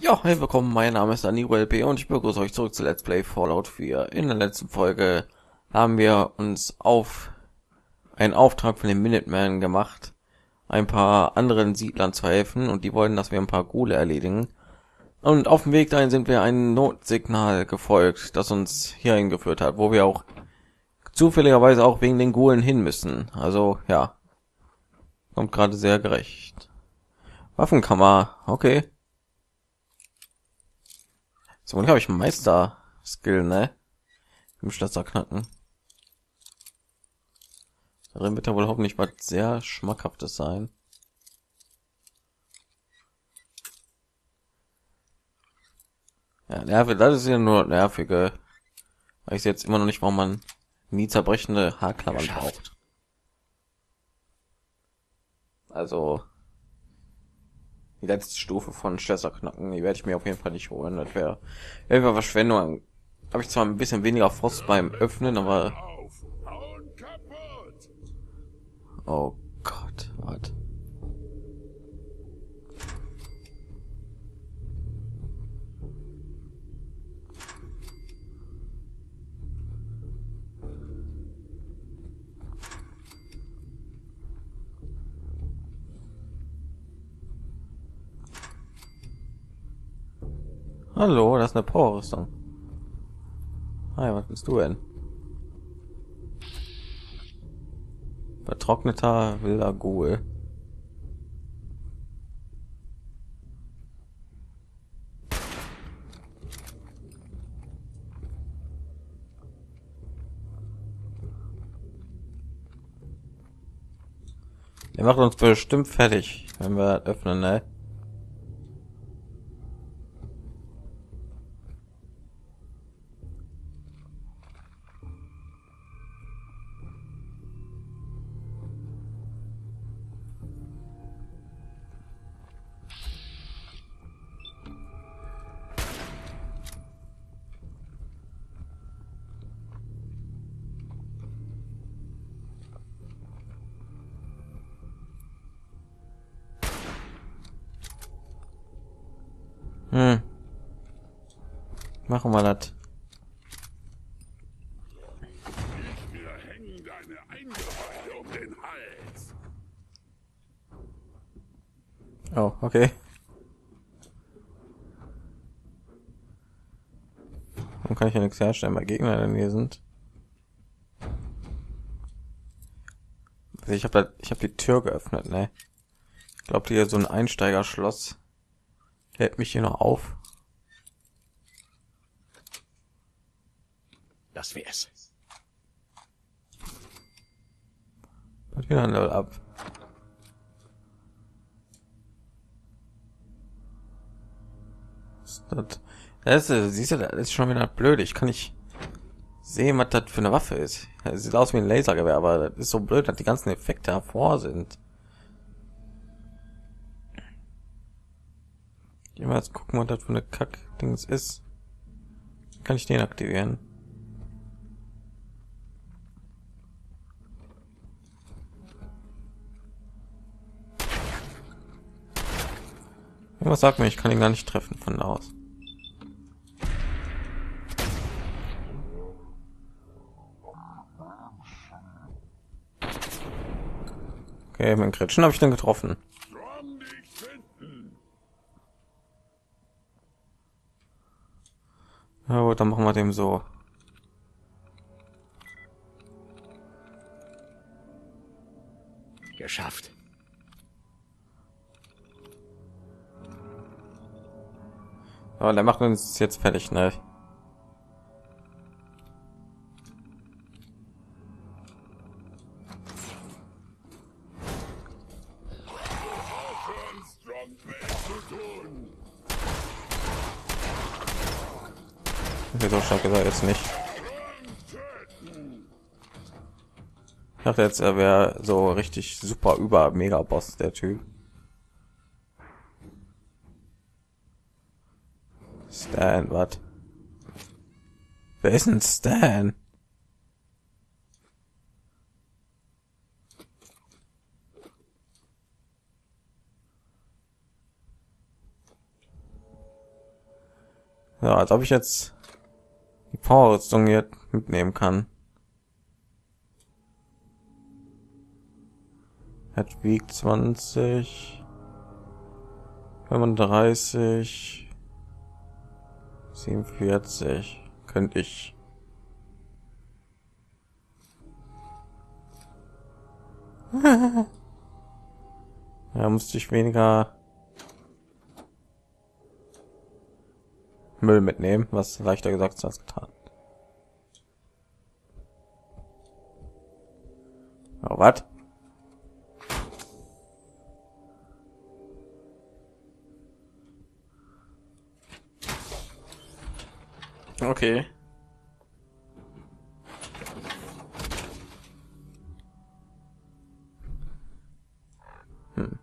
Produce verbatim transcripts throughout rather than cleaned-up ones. Ja, hey, willkommen, mein Name ist DanieruLP und ich begrüße euch zurück zu Let's Play Fallout vier. In der letzten Folge haben wir uns auf einen Auftrag von den Minutemen gemacht, ein paar anderen Siedlern zu helfen, und die wollten, dass wir ein paar Ghule erledigen. Und auf dem Weg dahin sind wir einem Notsignal gefolgt, das uns hierhin geführt hat, wo wir auch zufälligerweise auch wegen den Ghulen hin müssen. Also ja, kommt gerade sehr gerecht. Waffenkammer, okay. So, und habe ich Meister-Skill, ne? Im Schlösser knacken. Darin wird ja wohl hoffentlich was sehr Schmackhaftes sein. Ja, nervig, das ist ja nur nervige. Weil ich jetzt immer noch nicht, warum man nie zerbrechende Haarklammern braucht. Also die letzte Stufe von Schlösser knacken, die werde ich mir auf jeden Fall nicht holen. Das wäre irgendwann Verschwendung. Habe ich zwar ein bisschen weniger Frost beim Öffnen, aber oh Gott, warte. Hallo, das ist eine Power-Rüstung. Hi, was bist du denn? Vertrockneter wilder Ghoul. Der macht uns bestimmt fertig, wenn wir öffnen, ne? Hm. Machen wir das. Wir hängen deine Eingeweide um den Hals. Oh, okay. Dann kann ich ja nichts herstellen, weil Gegner in mir sind. Also ich habe ich habe die Tür geöffnet, ne? Ich glaube, hier so ein Einsteigerschloss. Hält mich hier noch auf. Das wär's. Und wieder ein Level ab. Ist das? Das ist, siehst du, das ist schon wieder blöd. Ich kann nicht sehen, was das für eine Waffe ist. Das sieht aus wie ein Lasergewehr, aber das ist so blöd, dass die ganzen Effekte hervor sind. Mal jetzt gucken, was das für eine Kack-Dings ist. Kann ich den aktivieren? Was sagt mir, ich kann ihn gar nicht treffen von da aus. Okay, mein Kritschen habe ich dann getroffen. Na gut, dann machen wir dem so. Geschafft. Aber der macht uns jetzt fertig, ne? So stark ist er jetzt nicht. Ich dachte jetzt, er wäre so richtig super über mega Boss, der Typ. Stan, was? Wer ist denn Stan? Ja, als ob ich jetzt die Powerrüstung jetzt mitnehmen kann. Das wiegt zwanzig, fünfunddreißig, siebenundvierzig. Könnte ich. Ja, musste ich weniger Müll mitnehmen, was leichter gesagt als getan. Oh, was? Okay. Hm.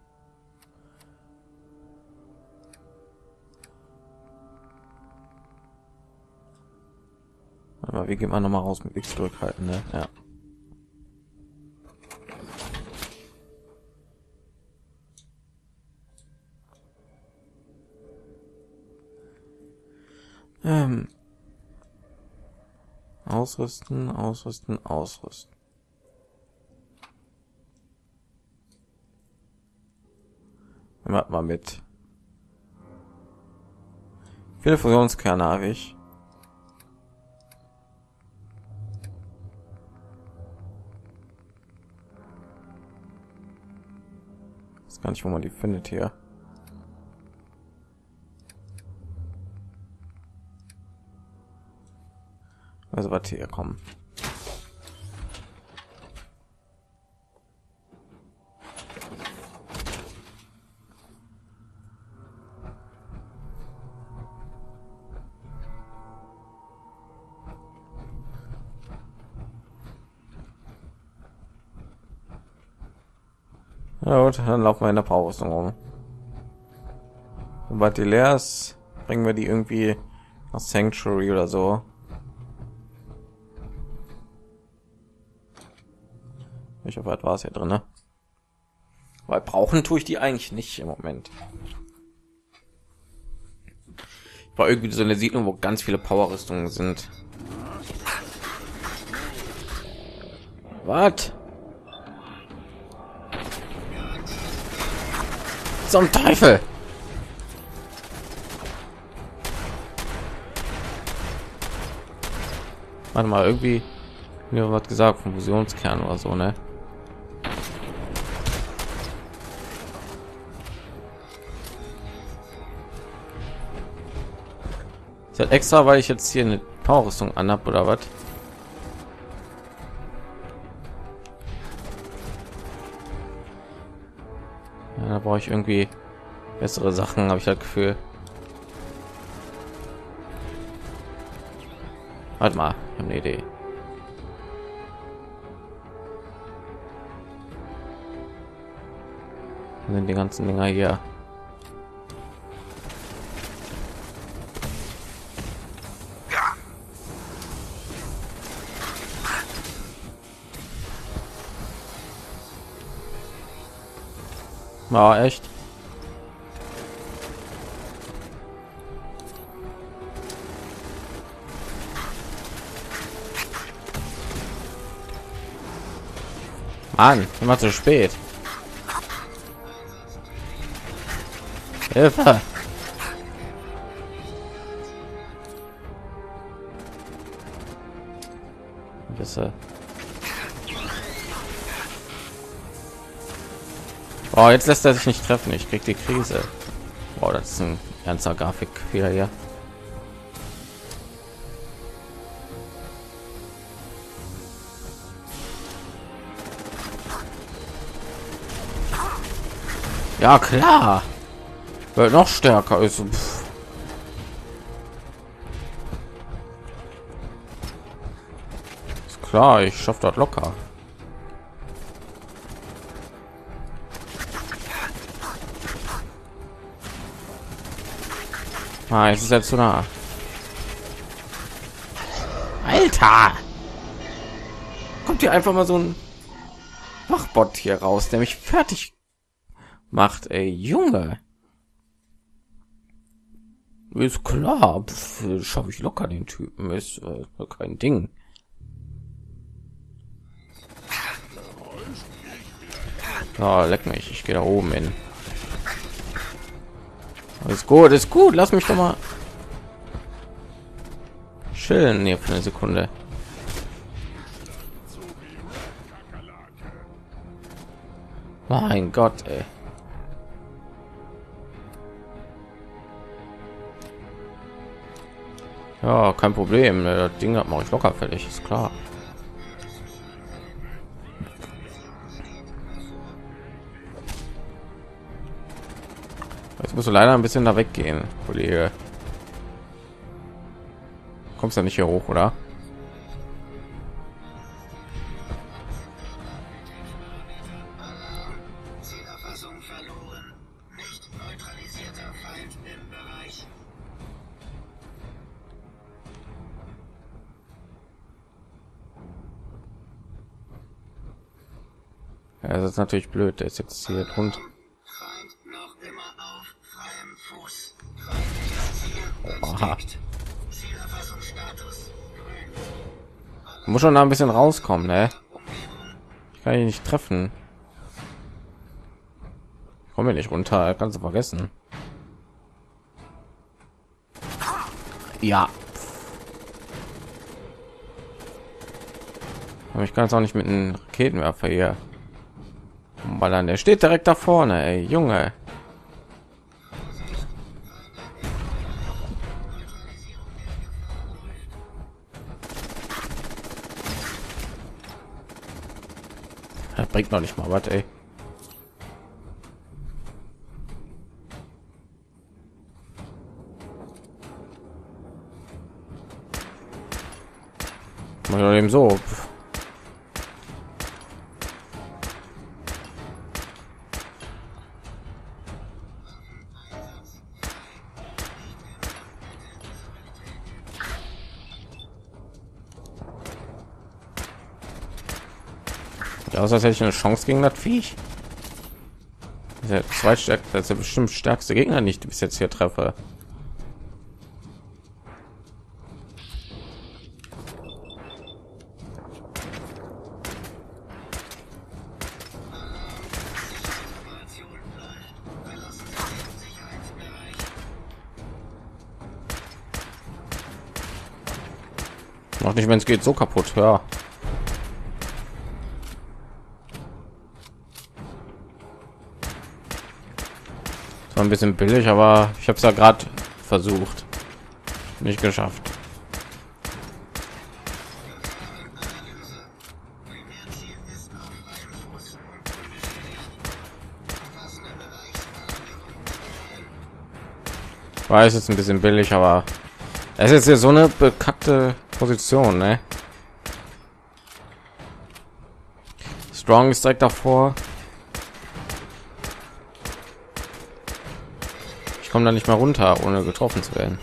Aber wie geht man noch mal raus mit X zurückhalten, ne? Ja. Ähm. Ausrüsten, ausrüsten, ausrüsten. Macht mal mit. Viele Fusionskerne habe ich. Ich weiß gar nicht, wo man die findet hier. Also was hier kommen. Ja gut, dann laufen wir in der Powerrüstung rum. Sobald die leer ist, bringen wir die irgendwie nach Sanctuary oder so. Ich hoffe, etwas war es hier drin, ne? Weil brauchen tue ich die eigentlich nicht im Moment. Ich war irgendwie so eine Siedlung, wo ganz viele Powerrüstungen sind. Was? Zum Teufel! Warte mal, irgendwie mir was gesagt von Fusionskern oder so, ne? Ist halt extra, weil ich jetzt hier eine Powerrüstung anhab oder was? Da brauche ich irgendwie bessere Sachen, habe ich das Gefühl. Warte mal, ich habe eine Idee. Was sind die ganzen Dinger hier? Ah, echt? Mann, immer zu spät. Hilfe! Besser. Oh, jetzt lässt er sich nicht treffen. Ich krieg die Krise. Wow, das ist ein ganzer Grafikfehler hier. Ja klar, weil noch stärker ist. Pff. Ist klar, ich schaff das locker. Ah, es ist jetzt zu nah. Alter! Kommt hier einfach mal so ein Wachbot hier raus, der mich fertig macht, ey, Junge. Ist klar, schaffe ich locker den Typen, ist äh, kein Ding. Ja, leck mich, ich gehe da oben hin. Ist gut, ist gut, lass mich doch mal chillen hier für eine Sekunde. Mein Gott, ey. Ja, kein Problem. Das Ding hat man locker fertig, ist klar. Jetzt musst du leider ein bisschen da weggehen, Kollege. Kommst ja nicht hier hoch, oder? Ja, das ist natürlich blöd, der ist jetzt hier rund. Muss schon da ein bisschen rauskommen, ne? Ich kann ihn nicht treffen. Ich komme nicht runter, kannst du vergessen. Ja. Aber ich kann es auch nicht mit einem Raketenwerfer hier. Weil dann der steht direkt da vorne, ey, Junge. Das bringt noch nicht mal was, ey. Mal eben so. Aus, als hätte ich eine Chance gegen das Viech. Der zweitstärkste, also bestimmt stärkste Gegner, nicht bis jetzt hier treffe. Noch nicht, wenn es geht, so kaputt, ja. Ein bisschen billig, aber ich habe es ja gerade versucht, nicht geschafft. Ich weiß, es ist ein bisschen billig, aber es ist ja so eine bekackte Position, ne? Strong ist direkt davor. Komme da nicht mal runter, ohne getroffen zu werden.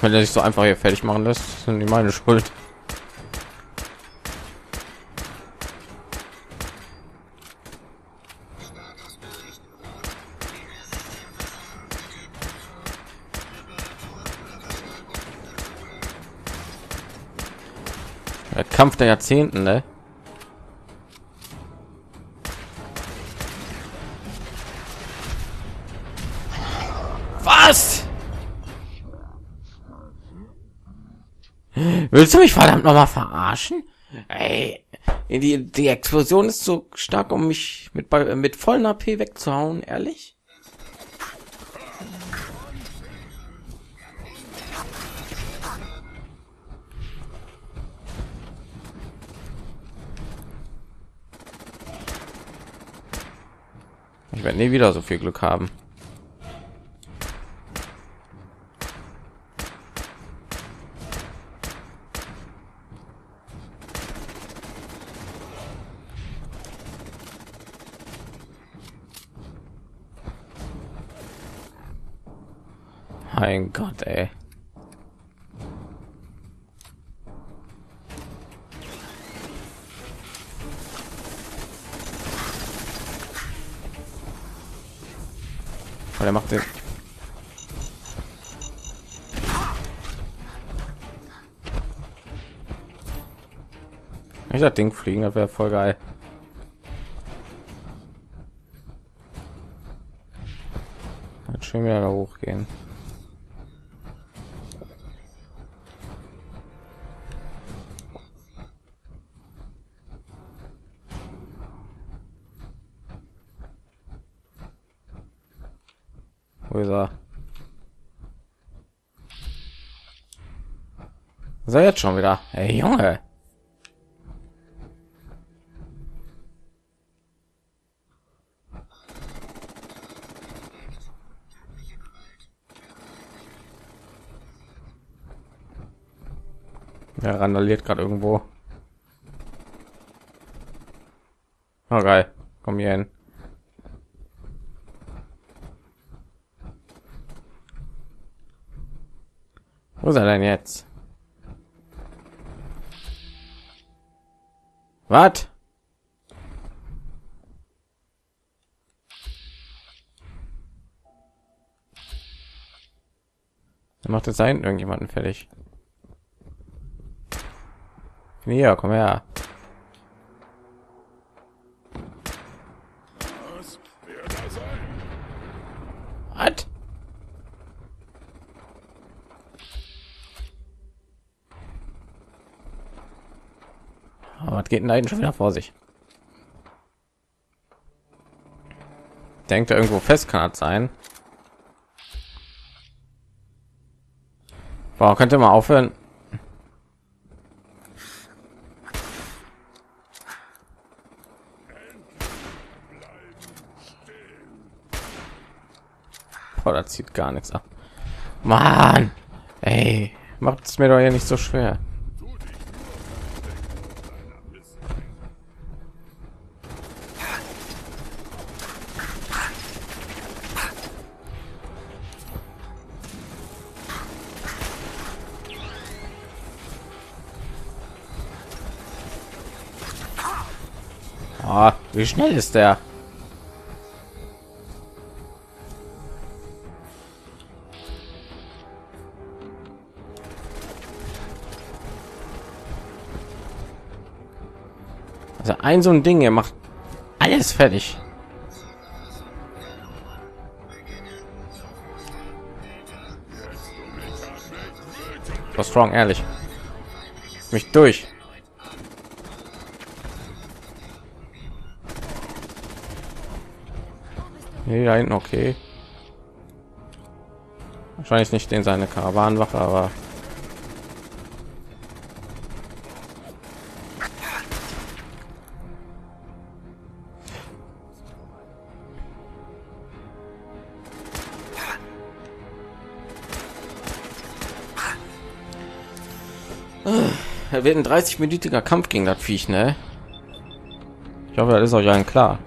Wenn er sich so einfach hier fertig machen lässt, sind die meine Schuld. Kampf der Jahrzehnten, ne? Was? Willst du mich verdammt noch mal verarschen? Ey, die, die Explosion ist so stark, um mich mit bei mit vollen A P wegzuhauen, ehrlich? Ich werde nie wieder so viel Glück haben. Mein Gott, ey. Weil er macht den. Ich das Ding fliegen, das wäre voll geil. Jetzt schön wieder da hochgehen. Wo ist er? Ist er jetzt schon wieder? Hey Junge! Er randaliert gerade irgendwo. Oh geil, komm hier hin. Wo ist er denn jetzt? Was? Er macht jetzt einen irgendjemanden fertig. Ja, komm her. Was? Aber was geht denn da hinten schon wieder vor sich? Denkt er irgendwo fest, kann das sein? Boah, könnt ihr mal aufhören? Oh, das zieht gar nichts ab. Mann, ey, macht es mir doch ja nicht so schwer. Oh, wie schnell ist der? Also ein so ein Ding, er macht alles fertig. Was strong, ehrlich. Mich durch. Nee, da hinten, okay. Wahrscheinlich nicht in seine Karawanenwache, aber... Er wird ein dreißig-minütiger Kampf gegen das Viech, ne? Ich hoffe, das ist euch allen klar.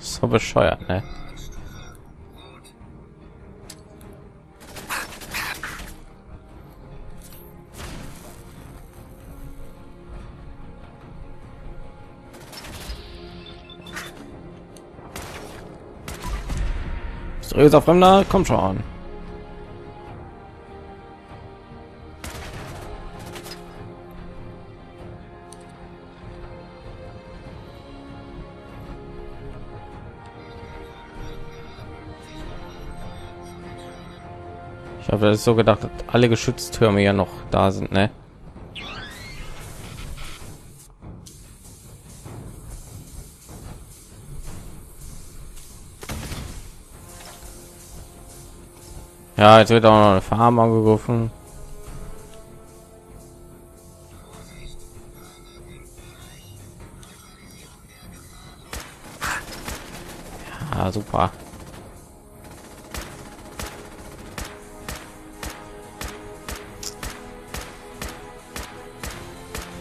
So bescheuert, ne? Böser Fremder, komm schon. Ich habe das so gedacht, dass alle Geschütztürme ja noch da sind, ne? Ja, jetzt wird auch noch eine Farm angerufen. Ah, super.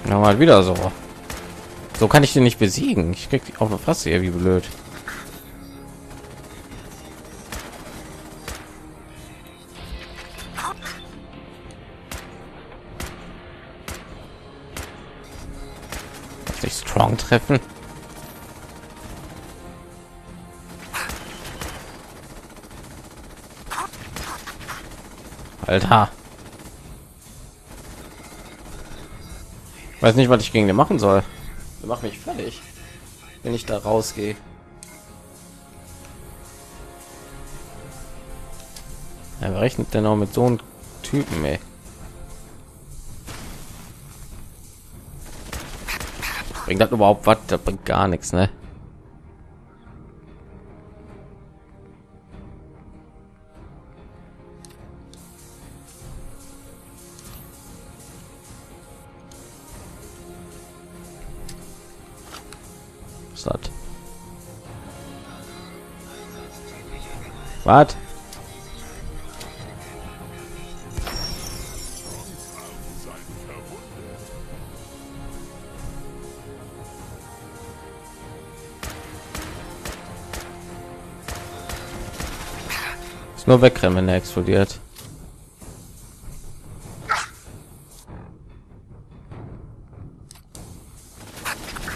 Na, mal wieder so. So kann ich den nicht besiegen. Ich krieg die auf eine Fresse hier, wie blöd. Nicht strong treffen. Alter. Weiß nicht, was ich gegen den machen soll. Der macht mich fertig, wenn ich da rausgehe. Er rechnet denn auch mit so einem Typen, ey. Bringt das überhaupt was? Das bringt gar nichts, ne? Was? Ist nur wegrennen, wenn er explodiert.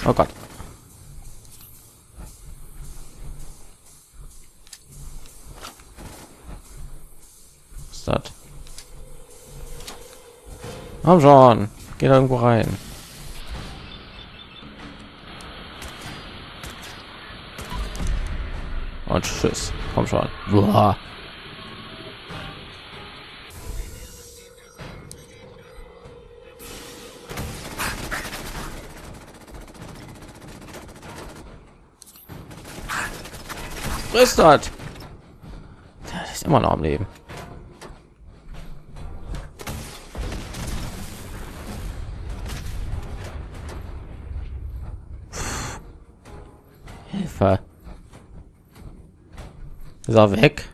Oh Gott. Komm schon, geh da irgendwo rein. Und tschüss, komm schon. Boah. Frisst das. Das ist immer noch am Leben. Ist er weg?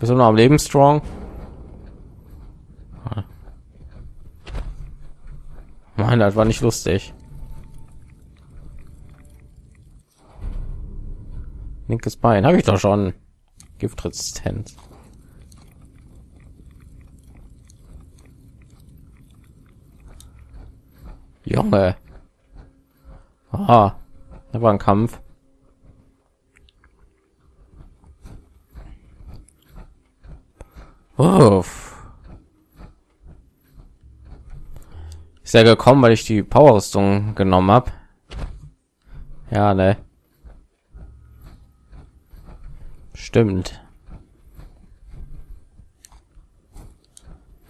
Bist du noch am Leben, Strong? Mann, das war nicht lustig. Linkes Bein habe ich doch schon. Giftresistenz. Junge. Aha, das war ein Kampf. Uff. Ist ja gekommen, weil ich die Powerrüstung genommen habe. Ja, ne. Stimmt.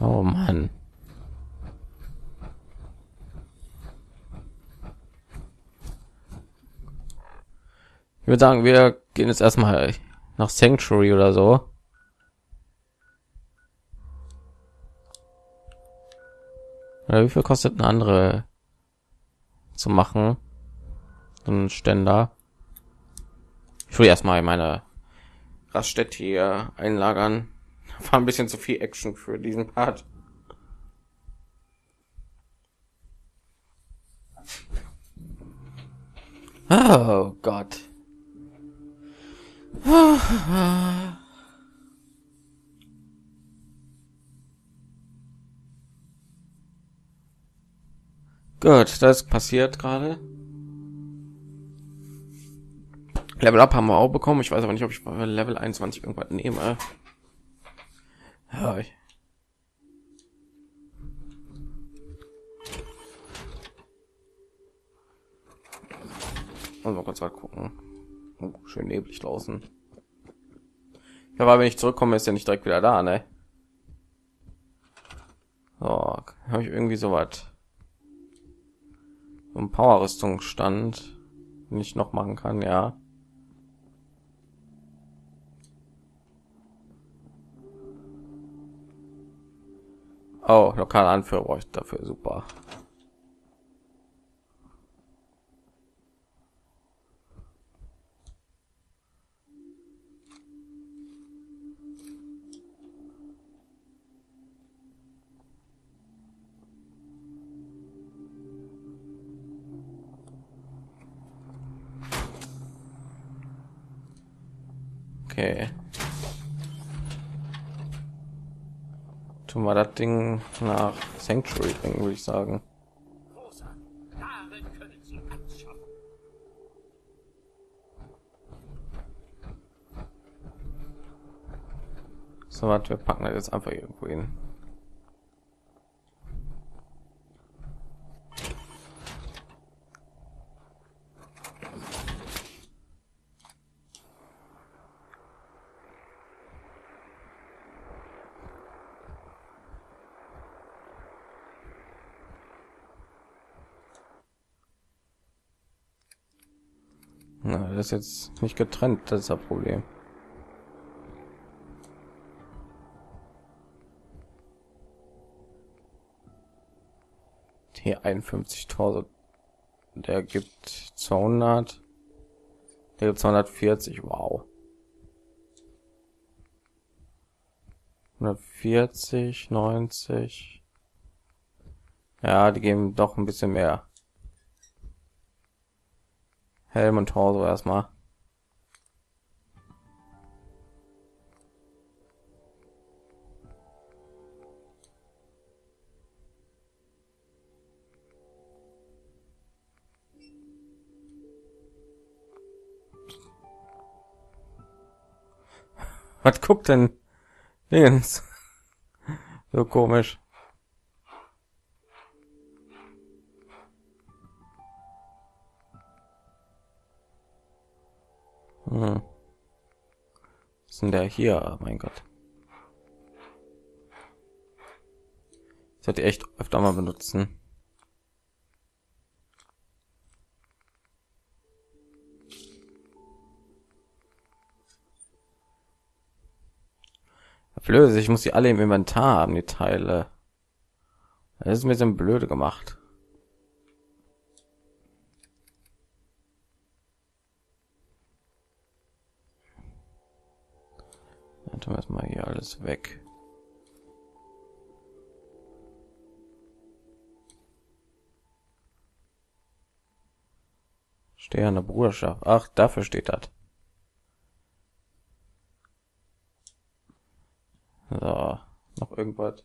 Oh Mann. Ich würde sagen, wir gehen jetzt erstmal nach Sanctuary oder so. Wie viel kostet eine andere zu machen? So ein Ständer. Ich will erstmal meine Raststätte hier einlagern. War ein bisschen zu viel Action für diesen Part. Oh Gott. Gut, das passiert gerade. Level Up haben wir auch bekommen. Ich weiß aber nicht, ob ich bei Level einundzwanzig irgendwas nehme. Ja, ich. Und mal kurz mal gucken. Oh, schön neblig draußen. Ja, weil wenn ich zurückkomme, ist ja nicht direkt wieder da, ne? Oh, habe ich irgendwie so was. Um Power-Rüstungsstand nicht noch machen kann, ja. Oh, lokale Anführer brauche ich dafür, super. Okay. Tun wir das Ding nach Sanctuary bringen, würde ich sagen. So, warte, wir packen das jetzt einfach irgendwo hin. Na, das ist jetzt nicht getrennt, das ist das Problem. Hier einundfünfzigtausend, der gibt zweihundert, der gibt zweihundertvierzig, wow. hundertvierzig, neunzig. Ja, die geben doch ein bisschen mehr. Helm und Torso erstmal. Was guckt denn Dingens? So komisch. Hm. Was sind der hier? Mein Gott. Das sollte ich echt öfter mal benutzen. Blöd, ich muss die alle im Inventar haben, die Teile. Das ist ein bisschen blöde gemacht. Dann tun wir erstmal hier alles weg. Stehende Bruderschaft. Ach, dafür steht das. So, noch irgendwas.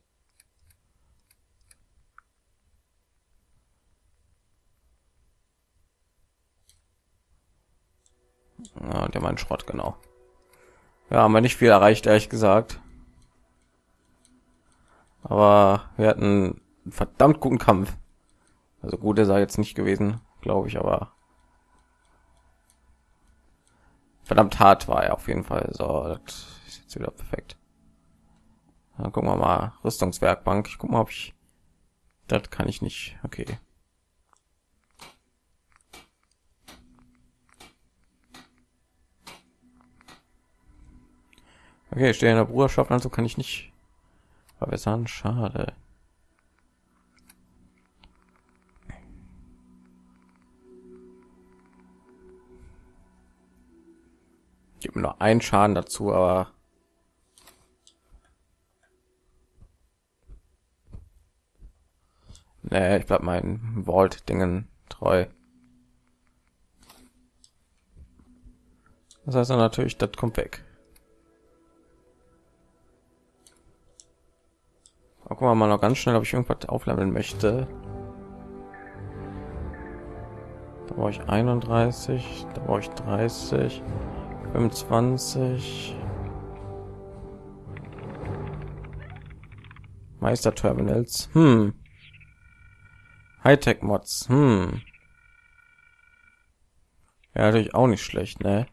Ja, der mein Schrott, genau. Ja, haben wir nicht viel erreicht, ehrlich gesagt. Aber wir hatten einen verdammt guten Kampf. Also gut, der sei jetzt nicht gewesen, glaube ich, aber verdammt hart war er auf jeden Fall. So, das ist jetzt wieder perfekt. Dann gucken wir mal, Rüstungswerkbank. Ich guck mal, ob ich das kann ich nicht. Okay. Okay, stehe in der Bruderschaft, also kann ich nicht verbessern. Schade. Gibt mir nur einen Schaden dazu, aber nee, ich bleib meinen Vault-Dingen treu. Das heißt dann natürlich, das kommt weg. Aber gucken wir mal noch ganz schnell, ob ich irgendwas aufleveln möchte. Da brauche ich einunddreißig, da brauche ich dreißig, fünfundzwanzig. Meister-Terminals. Hm. Hightech Mods, hm. Ja, natürlich auch nicht schlecht, ne?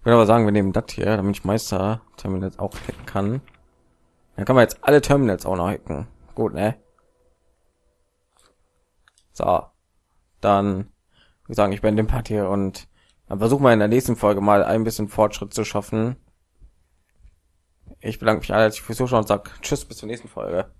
Ich würde aber sagen, wir nehmen das hier, damit ich Meister Terminals auch hacken kann. Dann kann man jetzt alle Terminals auch noch hacken. Gut, ne? So. Dann würde ich sagen, ich bin dem Part hier und dann versuchen wir in der nächsten Folge mal ein bisschen Fortschritt zu schaffen. Ich bedanke mich alle fürs Zuschauen und sage Tschüss bis zur nächsten Folge.